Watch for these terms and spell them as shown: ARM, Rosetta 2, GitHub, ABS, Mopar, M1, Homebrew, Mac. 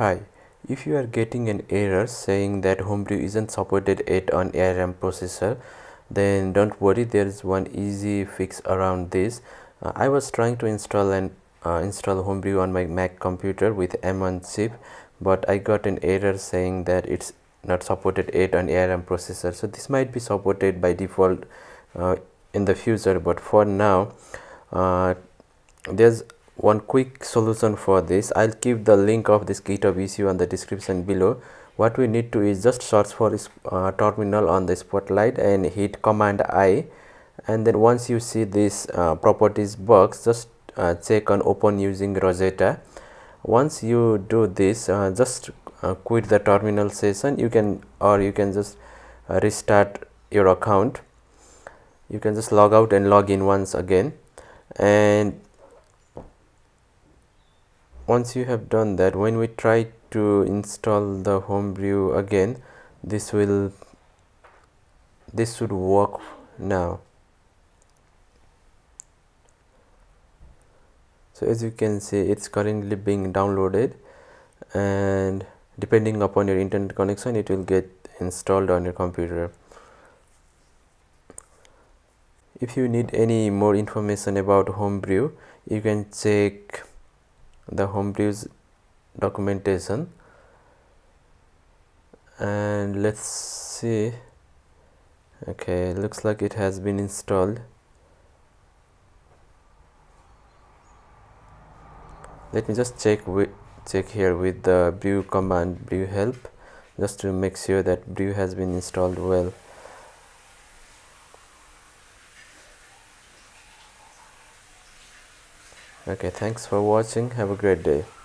Hi, if you are getting an error saying that Homebrew isn't supported at an ARM processor, then don't worry, there is one easy fix around this. I was trying to install Homebrew on my Mac computer with M1 chip, but I got an error saying that it's not supported at an ARM processor. So this might be supported by default in the future, but for now there's one quick solution for this. I'll keep the link of this GitHub issue on the description below. What we need to is just search for terminal on the Spotlight and hit Command-I, and then once you see this properties box, just check on open using Rosetta. Once you do this, just quit the terminal session. You can just restart your account. You can just log out and log in once again, and once you have done that, when we try to install the Homebrew again, this should work now. So as you can see, it's currently being downloaded, and depending upon your internet connection, it will get installed on your computer. If you need any more information about Homebrew, you can check the Homebrew's documentation, and let's see. Okay, looks like it has been installed. Let me just check here with the brew command, brew help, just to make sure that brew has been installed well. Okay, thanks for watching. Have a great day.